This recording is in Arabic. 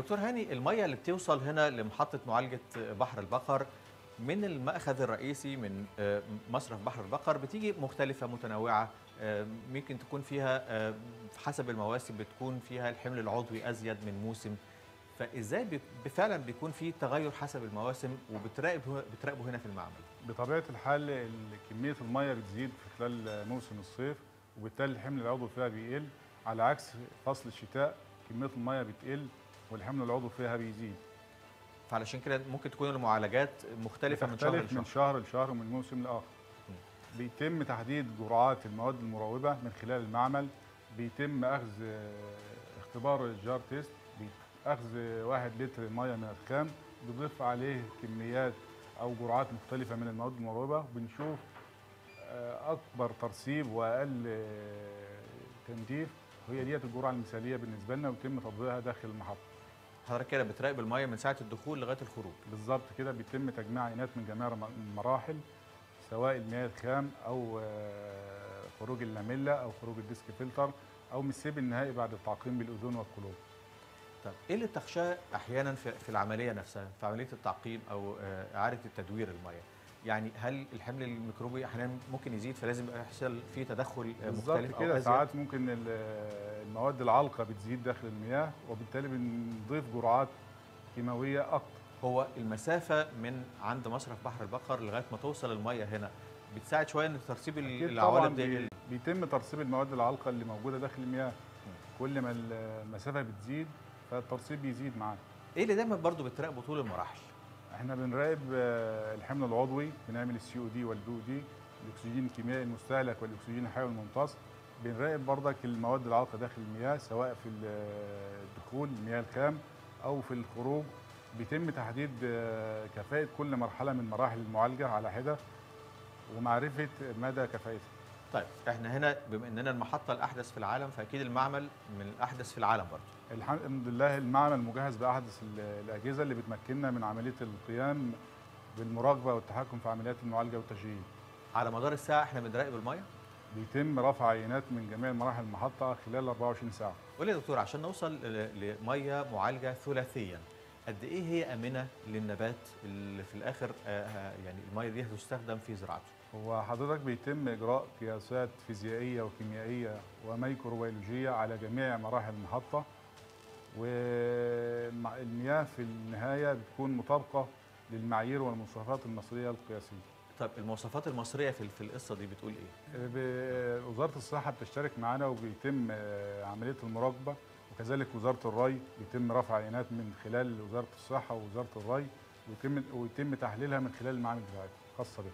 دكتور هاني، المية اللي بتوصل هنا لمحطة معالجة بحر البقر من المأخذ الرئيسي من مصرف بحر البقر بتيجي مختلفة متنوعة، ممكن تكون فيها حسب المواسم بتكون فيها الحمل العضوي أزيد من موسم، فإزاي فعلا بيكون في تغير حسب المواسم وبتراقبه هنا في المعمل؟ بطبيعة الحال كمية المية بتزيد في خلال موسم الصيف وبالتالي الحمل العضوي فيها بيقل، على عكس فصل الشتاء كمية المية بتقل والحمل العضوي فيها بيزيد. فعلشان كده ممكن تكون المعالجات مختلفة من شهر لشهر ومن موسم لآخر. بيتم تحديد جرعات المواد المراوبة من خلال المعمل، بيتم أخذ اختبار الجار تيست، أخذ 1 لتر مية من الخام بيضيف عليه كميات أو جرعات مختلفة من المواد المراوبة، بنشوف أكبر ترسيب وأقل تنجيف، وهي ديت الجرعة المثالية بالنسبة لنا ويتم تطبيقها داخل المحطة. حضرتك كده بتراقب المية من ساعة الدخول لغاية الخروج؟ بالظبط كده، بيتم تجميع عينات من جميع المراحل سواء المياه الخام أو خروج اللاميلا أو خروج الديسك فلتر أو من السيب النهائي بعد التعقيم بالأذون والقلوب. طيب ايه اللي بتخشاه احيانا في العمليه نفسها، في عمليه التعقيم او اعاده التدوير الميه؟ يعني هل الحمل الميكروبي احيانا ممكن يزيد فلازم يحصل فيه تدخل مختلف او كده؟ ساعات ممكن المواد العالقه بتزيد داخل المياه وبالتالي بنضيف جرعات كيماويه اكتر. هو المسافه من عند مصرف بحر البقر لغايه ما توصل الميه هنا بتساعد شويه ان ترسيب العوالق دي؟ بيتم ترسيب المواد العالقه اللي موجوده داخل المياه، كل ما المسافه بتزيد فالترسيب بيزيد معانا. ايه اللي دايما برضه بتراقبه طول المراحل؟ احنا بنراقب الحمل العضوي، بنعمل CO2 والPO2، الاكسجين الكيميائي المستهلك والاكسجين الحيوي الممتص، بنراقب برضك المواد العالقه داخل المياه سواء في الدخول المياه الخام او في الخروج، بيتم تحديد كفاءه كل مرحله من مراحل المعالجه على حده ومعرفه مدى كفاءتها. طيب احنا هنا بما اننا المحطه الاحدث في العالم فاكيد المعمل من الاحدث في العالم برضه. الحمد لله المعمل مجهز باحدث الاجهزه اللي بتمكننا من عمليه القيام بالمراقبه والتحكم في عمليات المعالجه والتشغيل. على مدار الساعه احنا بنراقب الميه؟ بيتم رفع عينات من جميع مراحل المحطه خلال 24 ساعه. قول لي يا دكتور، عشان نوصل لميه معالجه ثلاثيا قد ايه هي امنه للنبات اللي في الاخر يعني الميه دي هتستخدم في زراعته؟ هو حضرتك بيتم إجراء قياسات فيزيائية وكيميائية وميكروبيولوجية على جميع مراحل المحطة، والمياه في النهاية بتكون مطابقة للمعايير والمواصفات المصرية القياسية. طب المواصفات المصرية في القصة دي بتقول إيه؟ وزارة الصحة بتشترك معنا وبيتم عملية المراقبة، وكذلك وزارة الري بيتم رفع عينات من خلال وزارة الصحة ووزارة الري ويتم تحليلها من خلال المعامل بتاعتها الخاصة بها.